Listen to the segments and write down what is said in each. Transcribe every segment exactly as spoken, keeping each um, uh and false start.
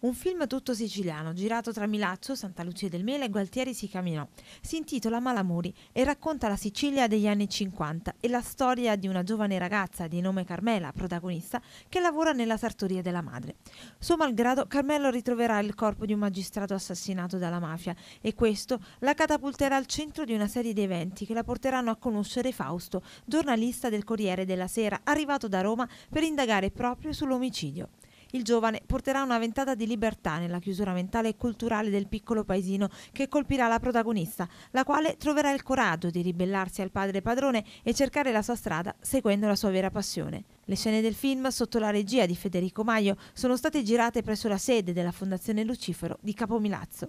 Un film tutto siciliano, girato tra Milazzo, Santa Lucia del Mela e Gualtieri Sicaminò. Si intitola Malamuri e racconta la Sicilia degli anni cinquanta e la storia di una giovane ragazza di nome Carmela, protagonista, che lavora nella sartoria della madre. Suo malgrado, Carmela ritroverà il corpo di un magistrato assassinato dalla mafia e questo la catapulterà al centro di una serie di eventi che la porteranno a conoscere Fausto, giornalista del Corriere della Sera, arrivato da Roma per indagare proprio sull'omicidio. Il giovane porterà una ventata di libertà nella chiusura mentale e culturale del piccolo paesino che colpirà la protagonista, la quale troverà il coraggio di ribellarsi al padre padrone e cercare la sua strada seguendo la sua vera passione. Le scene del film, sotto la regia di Federico Maio, sono state girate presso la sede della Fondazione Lucifero di Capo Milazzo.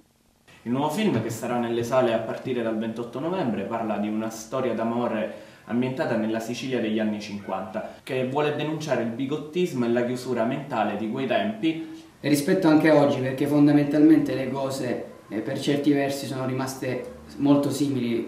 Il nuovo film, che sarà nelle sale a partire dal ventotto novembre, parla di una storia d'amore ambientata nella Sicilia degli anni cinquanta, che vuole denunciare il bigottismo e la chiusura mentale di quei tempi. E rispetto anche a oggi, perché fondamentalmente le cose eh, per certi versi sono rimaste molto simili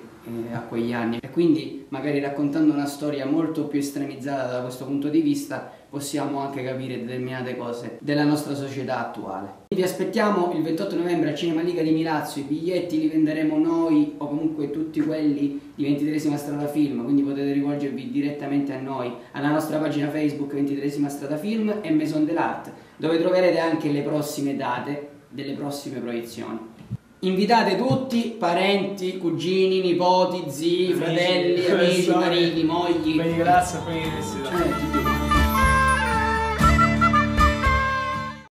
eh, a quegli anni, e quindi magari raccontando una storia molto più estremizzata da questo punto di vista possiamo anche capire determinate cose della nostra società attuale. Vi aspettiamo il ventotto novembre a Cinema Liga di Milazzo, i biglietti li venderemo noi o comunque tutti quelli di ventitreesima strada film, quindi potete rivolgervi direttamente a noi, alla nostra pagina Facebook ventitreesima strada film e Maison de l'Art, dove troverete anche le prossime date delle prossime proiezioni. Invitate tutti, parenti, cugini, nipoti, zii, fratelli, amici, mariti, mogli. Quindi grazie a tutti.